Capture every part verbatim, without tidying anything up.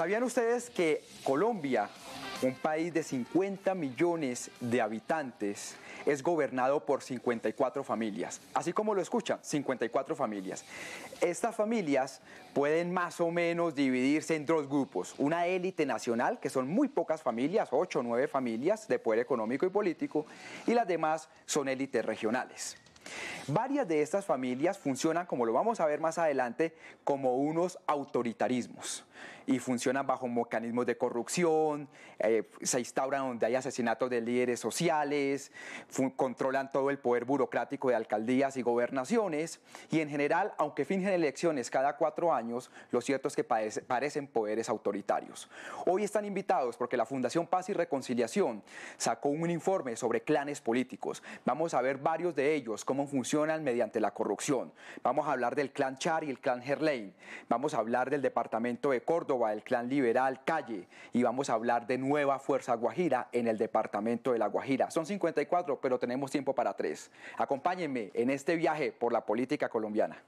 ¿Sabían ustedes que Colombia, un país de cincuenta millones de habitantes, es gobernado por cincuenta y cuatro familias? Así como lo escuchan, cincuenta y cuatro familias. Estas familias pueden más o menos dividirse en dos grupos. Una élite nacional, que son muy pocas familias, ocho o nueve familias de poder económico y político, y las demás son élites regionales. Varias de estas familias funcionan, como lo vamos a ver más adelante, como unos autoritarismos y funcionan bajo mecanismos de corrupción, eh, se instauran donde hay asesinatos de líderes sociales, controlan todo el poder burocrático de alcaldías y gobernaciones y en general, aunque fingen elecciones cada cuatro años, lo cierto es que parecen poderes autoritarios. Hoy están invitados porque la Fundación Paz y Reconciliación sacó un informe sobre clanes políticos. Vamos a ver varios de ellos, cómo funcionan mediante la corrupción. Vamos a hablar del Clan Char y el Clan Gerlein. Vamos a hablar del departamento de Córdoba, el Clan Liberal Calle, y vamos a hablar de Nueva Fuerza Guajira en el departamento de La Guajira. Son cincuenta y cuatro, pero tenemos tiempo para tres. Acompáñenme en este viaje por la política colombiana.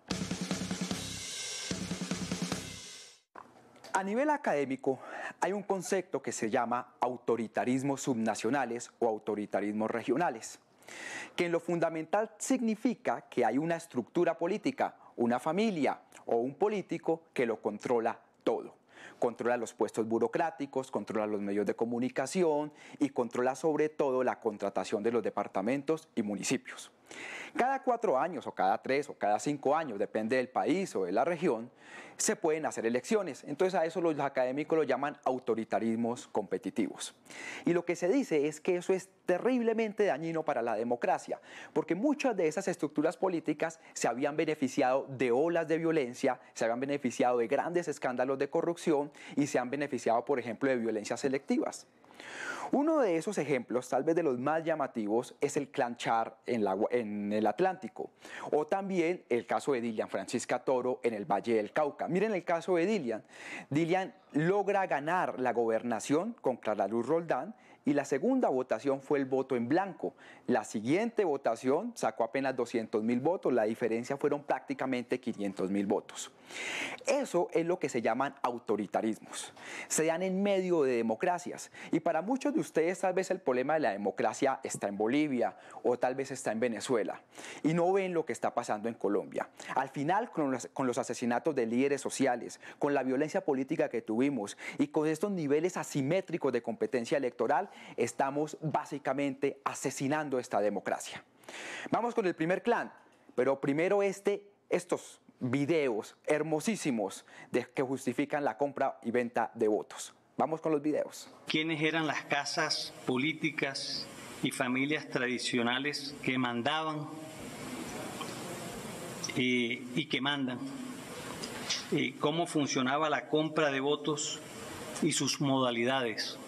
A nivel académico hay un concepto que se llama autoritarismos subnacionales o autoritarismos regionales, que en lo fundamental significa que hay una estructura política, una familia o un político que lo controla todo. Controla los puestos burocráticos, controla los medios de comunicación y controla sobre todo la contratación de los departamentos y municipios. Cada cuatro años o cada tres o cada cinco años, depende del país o de la región, se pueden hacer elecciones. Entonces a eso los académicos lo llaman autoritarismos competitivos. Y lo que se dice es que eso es terriblemente dañino para la democracia, porque muchas de esas estructuras políticas se habían beneficiado de olas de violencia, se habían beneficiado de grandes escándalos de corrupción y se han beneficiado, por ejemplo, de violencias selectivas. Uno de esos ejemplos, tal vez de los más llamativos, es el Clan Char en, la, en el Atlántico, o también el caso de Dillian Francisca Toro en el Valle del Cauca. Miren el caso de Dillian. Dillian logra ganar la gobernación con Clara Luz Roldán y la segunda votación fue el voto en blanco. La siguiente votación sacó apenas doscientos mil votos, la diferencia fueron prácticamente quinientos mil votos. Eso es lo que se llaman autoritarismos. Se dan en medio de democracias y para muchos de ustedes tal vez el problema de la democracia está en Bolivia o tal vez está en Venezuela y no ven lo que está pasando en Colombia. Al final con los, con los asesinatos de líderes sociales, con la violencia política que tuvimos y con estos niveles asimétricos de competencia electoral estamos básicamente asesinando esta democracia. Vamos con el primer clan, pero primero este, estos videos hermosísimos de, que justifican la compra y venta de votos. Vamos con los videos. ¿Quiénes eran las casas políticas y familias tradicionales que mandaban eh, y que mandan? Eh, ¿Cómo funcionaba la compra de votos y sus modalidades?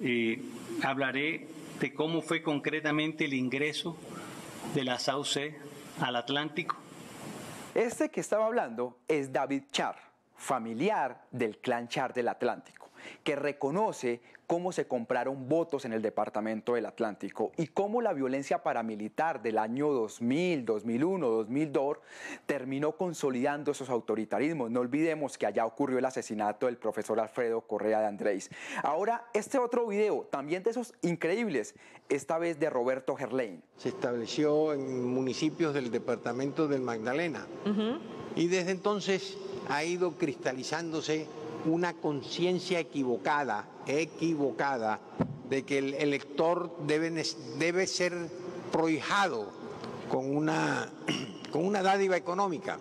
Eh, hablaré de cómo fue concretamente el ingreso de la S A U C al Atlántico. Este que estaba hablando es David Char, familiar del Clan Char del Atlántico, que reconoce cómo se compraron votos en el departamento del Atlántico y cómo la violencia paramilitar del año dos mil, dos mil uno, dos mil dos terminó consolidando esos autoritarismos. No olvidemos que allá ocurrió el asesinato del profesor Alfredo Correa de Andrés. Ahora, este otro video, también de esos increíbles, esta vez de Roberto Gerlein. Se estableció en municipios del departamento del Magdalena. Uh-huh. Y desde entonces ha ido cristalizándose una conciencia equivocada, equivocada, de que el elector debe, debe ser prohijado con una, con una dádiva económica.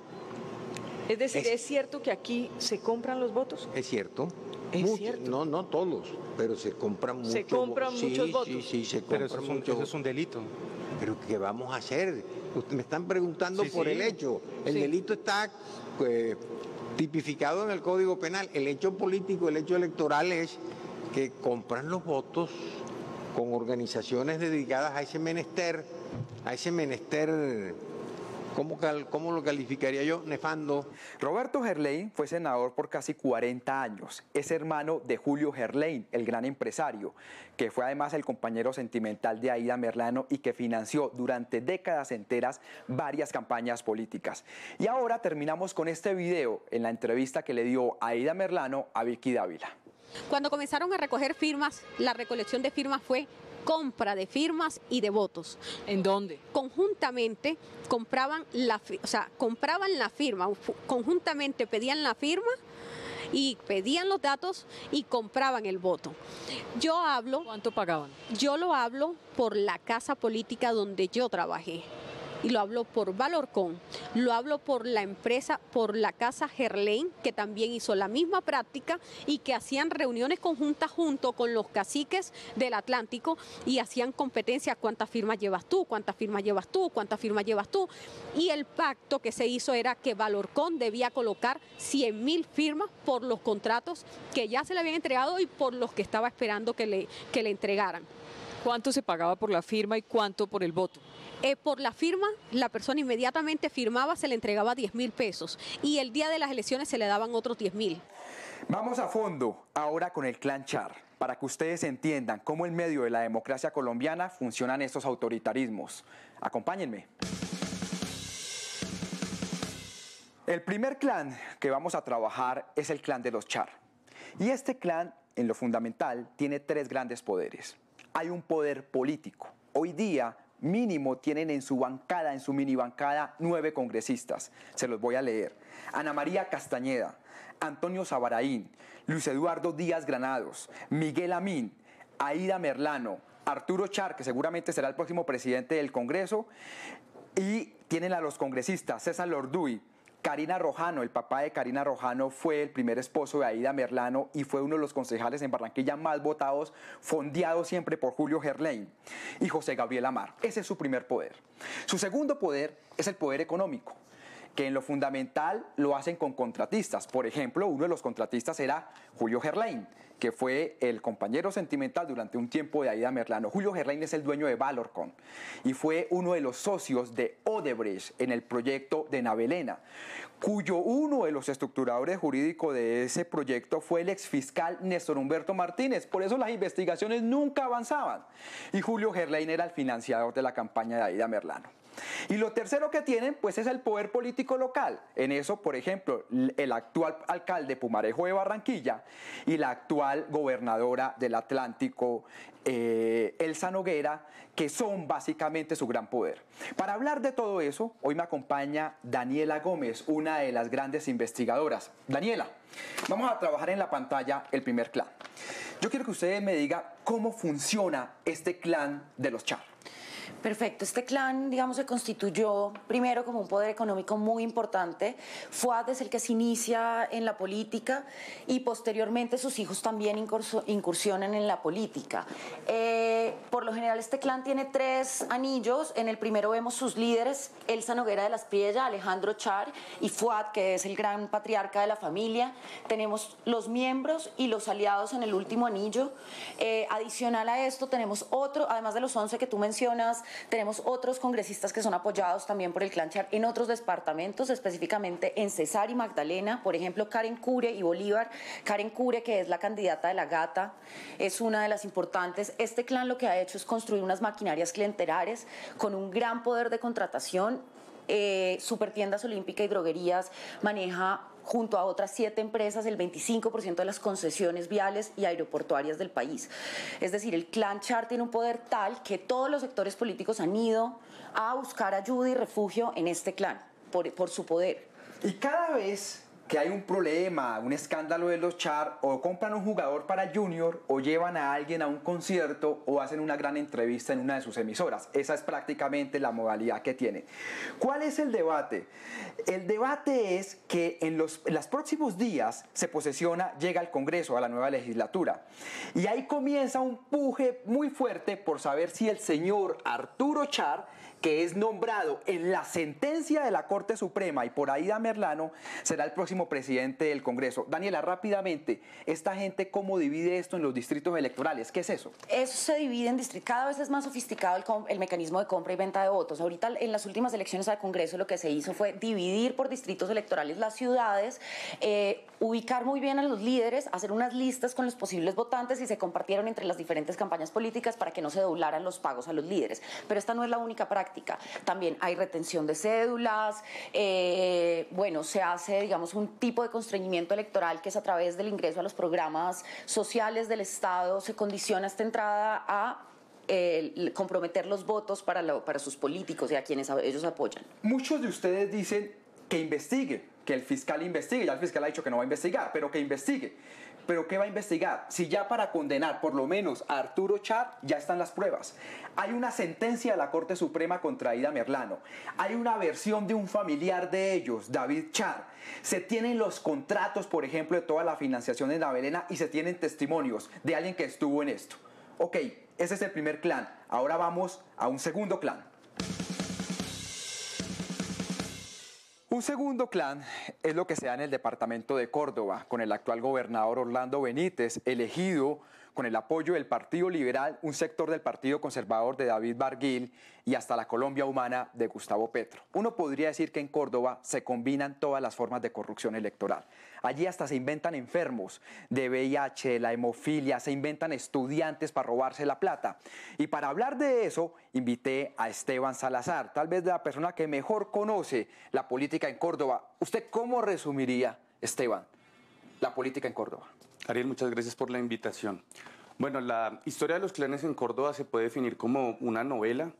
Es decir, ¿es, ¿es cierto que aquí se compran los votos? Es cierto. ¿Es muchos, cierto? No, no todos, pero se compran muchos votos. ¿Se compran sí, muchos votos? Sí, sí, se compran pero eso muchos. Pero eso es un delito. ¿Pero qué vamos a hacer? Usted, me están preguntando sí, por sí. el hecho. El sí. delito está... Eh, tipificado en el Código Penal. El hecho político, el hecho electoral es que compran los votos con organizaciones dedicadas a ese menester, a ese menester ¿Cómo, cal, ¿Cómo lo calificaría yo? Nefando. Roberto Gerlein fue senador por casi cuarenta años. Es hermano de Julio Gerlein, el gran empresario, que fue además el compañero sentimental de Aida Merlano y que financió durante décadas enteras varias campañas políticas. Y ahora terminamos con este video en la entrevista que le dio Aida Merlano a Vicky Dávila. Cuando comenzaron a recoger firmas, la recolección de firmas fue compra de firmas y de votos. ¿En dónde? Conjuntamente compraban la, o sea, compraban la firma, conjuntamente pedían la firma y pedían los datos y compraban el voto. Yo hablo... ¿Cuánto pagaban? Yo lo hablo por la casa política donde yo trabajé. Y lo hablo por Valorcon, lo hablo por la empresa, por la casa Gerlein, que también hizo la misma práctica y que hacían reuniones conjuntas junto con los caciques del Atlántico y hacían competencia, cuántas firmas llevas tú, cuántas firmas llevas tú, cuántas firmas llevas tú. Y el pacto que se hizo era que Valorcon debía colocar cien mil firmas por los contratos que ya se le habían entregado y por los que estaba esperando que le, que le entregaran. ¿Cuánto se pagaba por la firma y cuánto por el voto? Eh, por la firma, la persona inmediatamente firmaba, se le entregaba diez mil pesos y el día de las elecciones se le daban otros diez mil. Vamos a fondo ahora con el Clan Char, para que ustedes entiendan cómo en medio de la democracia colombiana funcionan estos autoritarismos. Acompáñenme. El primer clan que vamos a trabajar es el clan de los Char. Y este clan, en lo fundamental, tiene tres grandes poderes. Hay un poder político. Hoy día, mínimo, tienen en su bancada, en su mini bancada, nueve congresistas. Se los voy a leer. Ana María Castañeda, Antonio Sabaraín, Luis Eduardo Díaz Granados, Miguel Amín, Aida Merlano, Arturo Char, que seguramente será el próximo presidente del Congreso, y tienen a los congresistas César Lorduy, Karina Rojano, el papá de Karina Rojano fue el primer esposo de Aida Merlano y fue uno de los concejales en Barranquilla más votados, fondeado siempre por Julio Gerlein y José Gabriel Amar. Ese es su primer poder. Su segundo poder es el poder económico, que en lo fundamental lo hacen con contratistas. Por ejemplo, uno de los contratistas era Julio Gerlein, que fue el compañero sentimental durante un tiempo de Aida Merlano. Julio Gerlein es el dueño de Valorcon y fue uno de los socios de Odebrecht en el proyecto de Navelena, cuyo uno de los estructuradores jurídicos de ese proyecto fue el exfiscal Néstor Humberto Martínez. Por eso las investigaciones nunca avanzaban. Y Julio Gerlein era el financiador de la campaña de Aida Merlano. Y lo tercero que tienen, pues, es el poder político local. En eso, por ejemplo, el actual alcalde Pumarejo de Barranquilla y la actual gobernadora del Atlántico, eh, Elsa Noguera, que son básicamente su gran poder. Para hablar de todo eso, hoy me acompaña Daniela Gómez, una de las grandes investigadoras. Daniela, vamos a trabajar en la pantalla el primer clan. Yo quiero que ustedes me digan cómo funciona este clan de los Char. Perfecto. Este clan, digamos, se constituyó primero como un poder económico muy importante. Fuad es el que se inicia en la política y posteriormente sus hijos también incursionan en la política. Eh, por lo general, este clan tiene tres anillos. En el primero vemos sus líderes, Elsa Noguera de las Priella, Alejandro Char y Fuad, que es el gran patriarca de la familia. Tenemos los miembros y los aliados en el último anillo. Eh, adicional a esto, tenemos otro, además de los once que tú mencionas, tenemos otros congresistas que son apoyados también por el Clan Char en otros departamentos, específicamente en Cesar y Magdalena, por ejemplo, Karen Cure y Bolívar. Karen Cure, que es la candidata de la Gata, es una de las importantes. Este clan lo que ha hecho es construir unas maquinarias clientelares con un gran poder de contratación. Eh, Supertiendas Olímpica y Droguerías maneja junto a otras siete empresas el veinticinco por ciento de las concesiones viales y aeroportuarias del país. Es decir, el Clan Char tiene un poder tal que todos los sectores políticos han ido a buscar ayuda y refugio en este clan por, por su poder. Y cada vez que hay un problema, un escándalo de los Char, o compran un jugador para Junior, o llevan a alguien a un concierto, o hacen una gran entrevista en una de sus emisoras. Esa es prácticamente la modalidad que tienen. ¿Cuál es el debate? El debate es que en los, en los próximos días se posesiona, llega al Congreso, a la nueva legislatura, y ahí comienza un puje muy fuerte por saber si el señor Arturo Char que es nombrado en la sentencia de la Corte Suprema y por Aida Merlano, será el próximo presidente del Congreso. Daniela, rápidamente, ¿esta gente cómo divide esto en los distritos electorales? ¿Qué es eso? Eso se divide en distritos. Cada vez es más sofisticado el, el mecanismo de compra y venta de votos. Ahorita, en las últimas elecciones al Congreso, lo que se hizo fue dividir por distritos electorales las ciudades, eh, ubicar muy bien a los líderes, hacer unas listas con los posibles votantes y se compartieron entre las diferentes campañas políticas para que no se doblaran los pagos a los líderes. Pero esta no es la única práctica. También hay retención de cédulas, eh, bueno, se hace, digamos, un tipo de constreñimiento electoral que es a través del ingreso a los programas sociales del Estado, se condiciona esta entrada a El comprometer los votos para, lo, para sus políticos y a quienes ellos apoyan. Muchos de ustedes dicen que investigue, que el fiscal investigue. Ya el fiscal ha dicho que no va a investigar, pero que investigue. ¿Pero qué va a investigar? Si ya para condenar por lo menos a Arturo Char ya están las pruebas. Hay una sentencia de la Corte Suprema contra Aida Merlano. Hay una versión de un familiar de ellos, David Char. Se tienen los contratos, por ejemplo, de toda la financiación en Navelena y se tienen testimonios de alguien que estuvo en esto. Ok, ese es el primer clan. Ahora vamos a un segundo clan. Un segundo clan es lo que se da en el departamento de Córdoba, con el actual gobernador Orlando Benítez, elegido con el apoyo del Partido Liberal, un sector del Partido Conservador de David Barguil y hasta la Colombia Humana de Gustavo Petro. Uno podría decir que en Córdoba se combinan todas las formas de corrupción electoral. Allí hasta se inventan enfermos de V I H, la hemofilia, se inventan estudiantes para robarse la plata. Y para hablar de eso, invité a Esteban Salazar, tal vez la persona que mejor conoce la política en Córdoba. ¿Usted cómo resumiría, Esteban, la política en Córdoba? Ariel, muchas gracias por la invitación. Bueno, la historia de los clanes en Córdoba se puede definir como una novela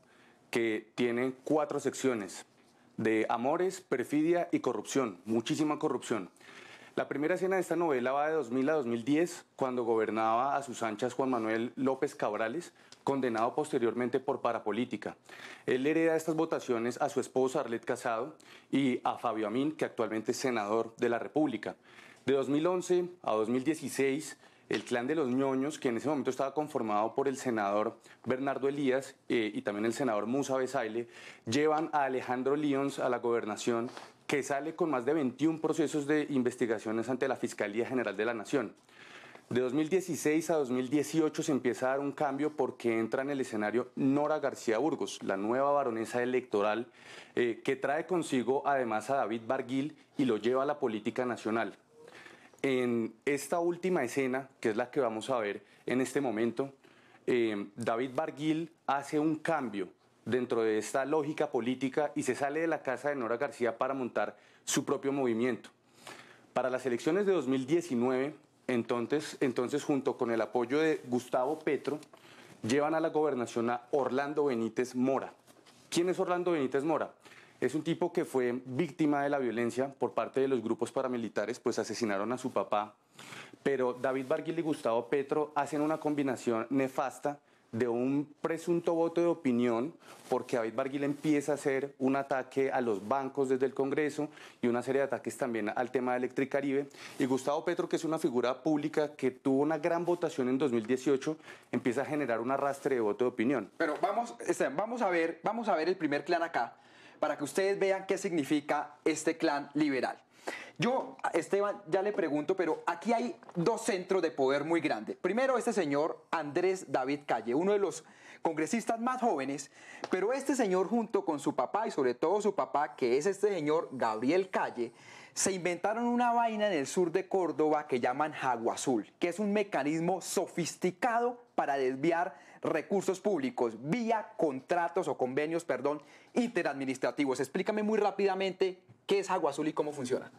que tiene cuatro secciones de amores, perfidia y corrupción, muchísima corrupción. La primera escena de esta novela va de dos mil a dos mil diez, cuando gobernaba a sus anchas Juan Manuel López Cabrales, condenado posteriormente por parapolítica. Él hereda estas votaciones a su esposa Arleth Casado y a Fabio Amin, que actualmente es senador de la República. De dos mil once a dos mil dieciséis, el clan de los ñoños, que en ese momento estaba conformado por el senador Bernardo Elías eh, y también el senador Musa Besaile, llevan a Alejandro Lyons a la gobernación, que sale con más de veintiún procesos de investigaciones ante la Fiscalía General de la Nación. De dos mil dieciséis a dos mil dieciocho se empieza a dar un cambio porque entra en el escenario Nora García Burgos, la nueva baronesa electoral, eh, que trae consigo además a David Barguil y lo lleva a la política nacional. En esta última escena, que es la que vamos a ver en este momento, eh, David Barguil hace un cambio dentro de esta lógica política y se sale de la casa de Nora García para montar su propio movimiento. Para las elecciones de dos mil diecinueve, entonces, entonces junto con el apoyo de Gustavo Petro, llevan a la gobernación a Orlando Benítez Mora. ¿Quién es Orlando Benítez Mora? Es un tipo que fue víctima de la violencia por parte de los grupos paramilitares, pues asesinaron a su papá. Pero David Barguil y Gustavo Petro hacen una combinación nefasta de un presunto voto de opinión, porque David Barguil empieza a hacer un ataque a los bancos desde el Congreso y una serie de ataques también al tema de Electricaribe. Y Gustavo Petro, que es una figura pública que tuvo una gran votación en dos mil dieciocho, empieza a generar un arrastre de voto de opinión. Pero vamos, vamos a ver, vamos a ver el primer clan acá, para que ustedes vean qué significa este clan liberal. Yo, Esteban, ya le pregunto, pero aquí hay dos centros de poder muy grandes. Primero, este señor Andrés David Calle, uno de los congresistas más jóvenes, pero este señor junto con su papá, y sobre todo su papá, que es este señor Gabriel Calle, se inventaron una vaina en el sur de Córdoba que llaman Agua Azul, que es un mecanismo sofisticado para desviar recursos públicos vía contratos o convenios, perdón, interadministrativos. Explícame muy rápidamente qué es Agua Azul y cómo funciona.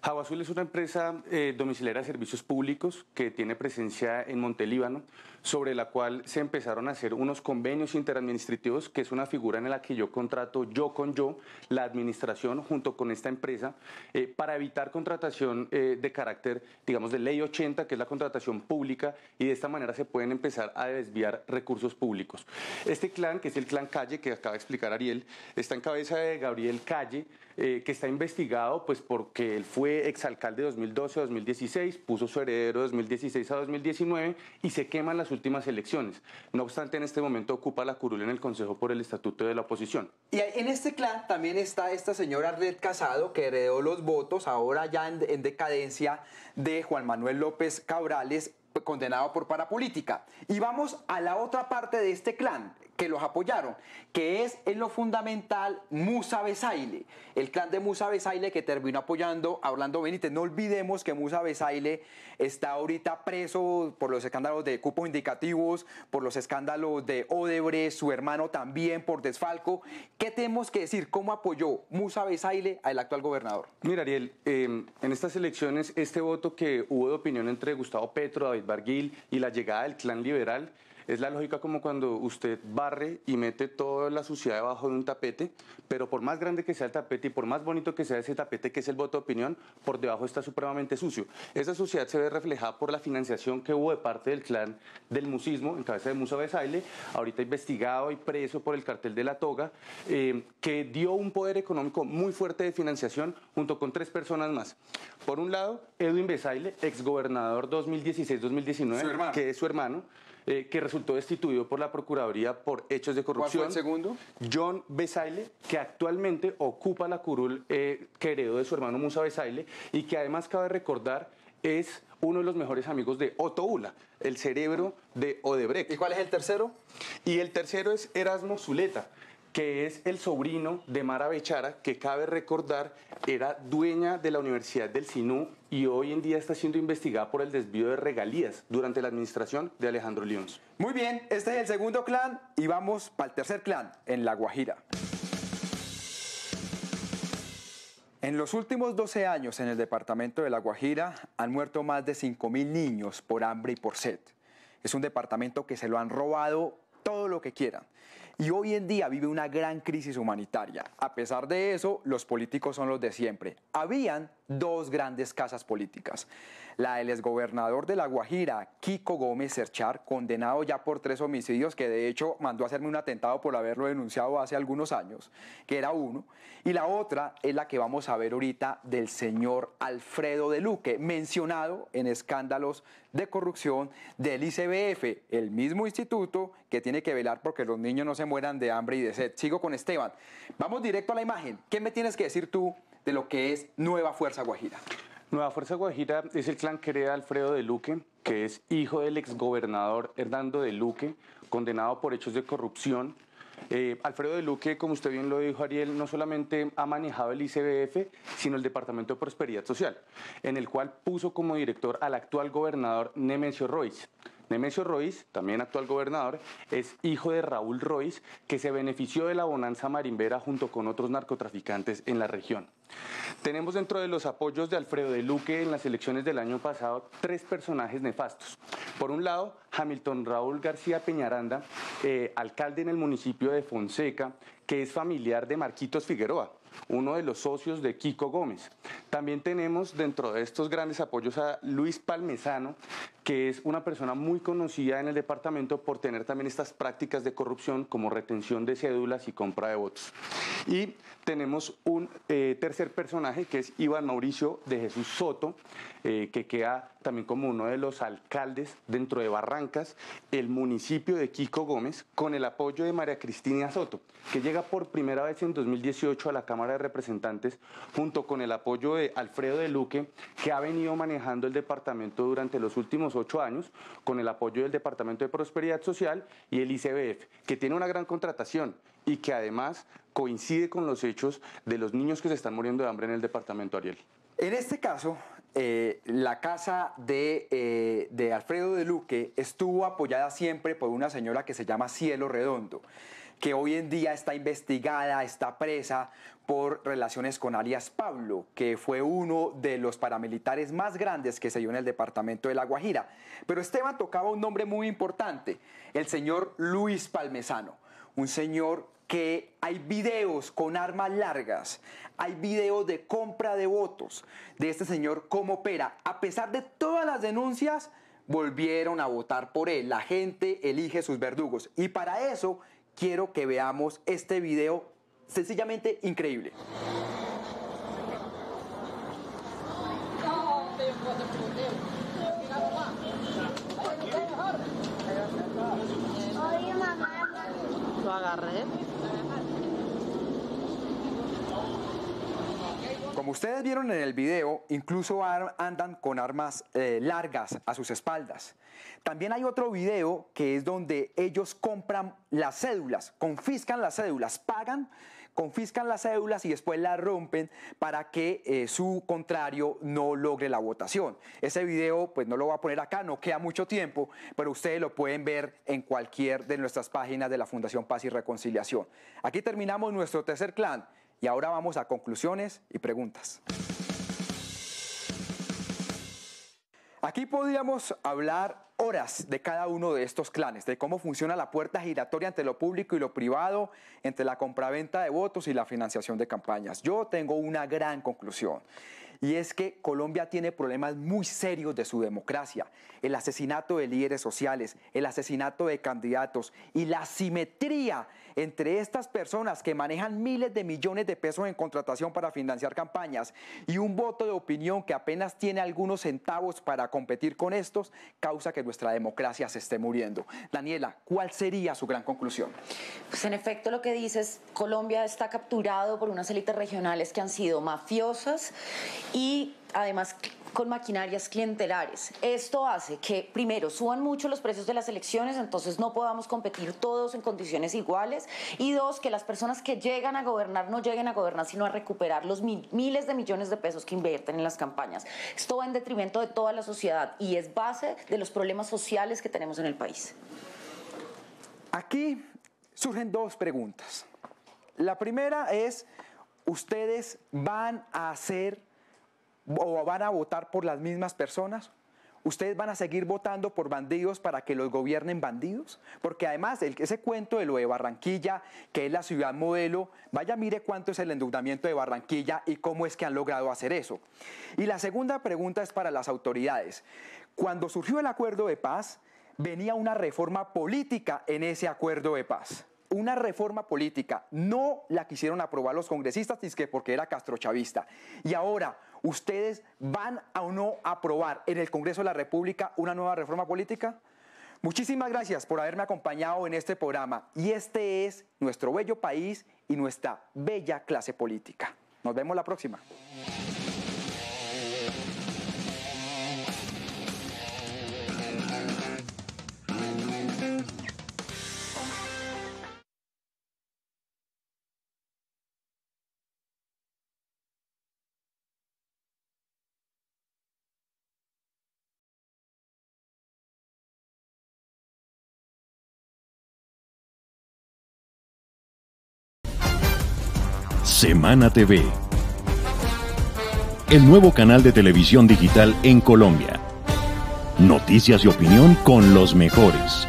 Agua Azul es una empresa eh, domiciliaria de servicios públicos que tiene presencia en Montelíbano, sobre la cual se empezaron a hacer unos convenios interadministrativos, que es una figura en la que yo contrato yo con yo, la administración junto con esta empresa, eh, para evitar contratación eh, de carácter, digamos, de ley ochenta, que es la contratación pública, y de esta manera se pueden empezar a desviar recursos públicos. Este clan, que es el clan Calle, que acaba de explicar Ariel, está en cabeza de Gabriel Calle, eh, que está está investigado pues porque él fue exalcalde de dos mil doce a dos mil dieciséis, puso su heredero de dos mil dieciséis a dos mil diecinueve y se queman las últimas elecciones. No obstante, en este momento ocupa la curul en el Consejo por el Estatuto de la Oposición. Y en este clan también está esta señora Arleth Casado, que heredó los votos, ahora ya en, en decadencia, de Juan Manuel López Cabrales, condenado por parapolítica. Y vamos a la otra parte de este clan que los apoyaron, que es en lo fundamental Musa Besaile, el clan de Musa Besaile, que terminó apoyando a Orlando Benítez. No olvidemos que Musa Besaile está ahorita preso por los escándalos de cupos indicativos, por los escándalos de Odebrecht, su hermano también por desfalco. ¿Qué tenemos que decir? ¿Cómo apoyó Musa Besaile al actual gobernador? Mira, Ariel, eh, en estas elecciones este voto que hubo de opinión entre Gustavo Petro, David Barguil y la llegada del clan liberal es la lógica como cuando usted barre y mete toda la suciedad debajo de un tapete, pero por más grande que sea el tapete y por más bonito que sea ese tapete, que es el voto de opinión, por debajo está supremamente sucio. Esa suciedad se ve reflejada por la financiación que hubo de parte del clan del musismo, en cabeza de Musa Besaile, ahorita investigado y preso por el cartel de la toga, eh, que dio un poder económico muy fuerte de financiación junto con tres personas más. Por un lado, Edwin Besaile, exgobernador dos mil dieciséis dos mil diecinueve, que es su hermano, eh, que resulta resultó destituido por la Procuraduría por hechos de corrupción. ¿Cuál fue el segundo? John Besaile, que actualmente ocupa la curul eh, que heredó de su hermano Musa Besaile y que además cabe recordar es uno de los mejores amigos de Otto Ula, el cerebro de Odebrecht. ¿Y cuál es el tercero? Y el tercero es Erasmo Zuleta, que es el sobrino de Mara Bechara, que cabe recordar era dueña de la Universidad del Sinú y hoy en día está siendo investigada por el desvío de regalías durante la administración de Alejandro Lyons. Muy bien, este es el segundo clan y vamos para el tercer clan, en La Guajira. En los últimos doce años en el departamento de La Guajira han muerto más de cinco mil niños por hambre y por sed. Es un departamento que se lo han robado todo lo que quieran. Y hoy en día vive una gran crisis humanitaria. A pesar de eso, los políticos son los de siempre. Habían dos grandes casas políticas. La del exgobernador de La Guajira, Kiko Gómez Cerchar, condenado ya por tres homicidios, que de hecho mandó a hacerme un atentado por haberlo denunciado hace algunos años, que era uno. Y la otra es la que vamos a ver ahorita del señor Alfredo de Luque, mencionado en escándalos de corrupción del I C B F, el mismo instituto que tiene que velar porque los niños no se mueran de hambre y de sed. Sigo con Esteban. Vamos directo a la imagen. ¿Qué me tienes que decir tú de lo que es Nueva Fuerza Guajira? Nueva Fuerza Guajira es el clan que hereda Alfredo de Luque, que es hijo del exgobernador Hernando de Luque, condenado por hechos de corrupción. Eh, Alfredo de Luque, como usted bien lo dijo, Ariel, no solamente ha manejado el I C B F, sino el Departamento de Prosperidad Social, en el cual puso como director al actual gobernador Nemesio Royce. Nemesio Royce, también actual gobernador, es hijo de Raúl Royce, que se benefició de la bonanza marimbera junto con otros narcotraficantes en la región. Tenemos dentro de los apoyos de Alfredo de Luque en las elecciones del año pasado tres personajes nefastos. Por un lado, Hamilton Raúl García Peñaranda, eh, alcalde en el municipio de Fonseca, que es familiar de Marquitos Figueroa, uno de los socios de Kiko Gómez. También tenemos dentro de estos grandes apoyos a Luis Palmezano, que es una persona muy conocida en el departamento por tener también estas prácticas de corrupción como retención de cédulas y compra de votos. Y tenemos un eh, tercer personaje, que es Iván Mauricio de Jesús Soto, eh, que queda también como uno de los alcaldes dentro de Barrancas, el municipio de Kiko Gómez, con el apoyo de María Cristina Soto, que llega por primera vez en dos mil dieciocho a la Cámara de Representantes, junto con el apoyo de Alfredo de Luque, que ha venido manejando el departamento durante los últimos ocho años con el apoyo del Departamento de Prosperidad Social y el I C B F, que tiene una gran contratación y que además coincide con los hechos de los niños que se están muriendo de hambre en el departamento, Ariel. En este caso, eh, la casa de, eh, de Alfredo de Luque estuvo apoyada siempre por una señora que se llama Cielo Redondo, que hoy en día está investigada, está presa por relaciones con alias Pablo, que fue uno de los paramilitares más grandes que se dio en el departamento de La Guajira. Pero Esteban tocaba un nombre muy importante, el señor Luis Palmezano, un señor que hay videos con armas largas, hay videos de compra de votos de este señor cómo opera. A pesar de todas las denuncias, volvieron a votar por él. La gente elige sus verdugos y para eso quiero que veamos este video sencillamente increíble. lo agarré. Como ustedes vieron en el video, incluso andan con armas eh, largas a sus espaldas. También hay otro video que es donde ellos compran las cédulas, confiscan las cédulas, pagan, confiscan las cédulas y después las rompen para que eh, su contrario no logre la votación. Ese video pues no lo voy a poner acá, no queda mucho tiempo, pero ustedes lo pueden ver en cualquier de nuestras páginas de la Fundación Paz y Reconciliación. Aquí terminamos nuestro tercer clan. Y ahora vamos a conclusiones y preguntas. Aquí podríamos hablar horas de cada uno de estos clanes, de cómo funciona la puerta giratoria entre lo público y lo privado, entre la compraventa de votos y la financiación de campañas. Yo tengo una gran conclusión, y es que Colombia tiene problemas muy serios de su democracia. El asesinato de líderes sociales, el asesinato de candidatos y la asimetría entre estas personas que manejan miles de millones de pesos en contratación para financiar campañas y un voto de opinión que apenas tiene algunos centavos para competir con estos, causa que nuestra democracia se esté muriendo. Daniela, ¿cuál sería su gran conclusión? Pues en efecto lo que dices, Colombia está capturado por unas élites regionales que han sido mafiosas y además con maquinarias clientelares. Esto hace que, primero, suban mucho los precios de las elecciones, entonces no podamos competir todos en condiciones iguales, y dos, que las personas que llegan a gobernar no lleguen a gobernar, sino a recuperar los mil, miles de millones de pesos que invierten en las campañas. Esto va en detrimento de toda la sociedad y es base de los problemas sociales que tenemos en el país. Aquí surgen dos preguntas. La primera es, ¿ustedes van a hacer o van a votar por las mismas personas? ¿Ustedes van a seguir votando por bandidos para que los gobiernen bandidos? Porque además el, ese cuento de lo de Barranquilla, que es la ciudad modelo, vaya, mire cuánto es el endeudamiento de Barranquilla y cómo es que han logrado hacer eso. Y la segunda pregunta es para las autoridades. Cuando surgió el acuerdo de paz, venía una reforma política en ese acuerdo de paz. Una reforma política, no la quisieron aprobar los congresistas porque era castrochavista. Y ahora, ¿ustedes van a o no aprobar en el Congreso de la República una nueva reforma política? Muchísimas gracias por haberme acompañado en este programa. Y este es nuestro bello país y nuestra bella clase política. Nos vemos la próxima. Semana T V, el nuevo canal de televisión digital en Colombia. Noticias y opinión con los mejores.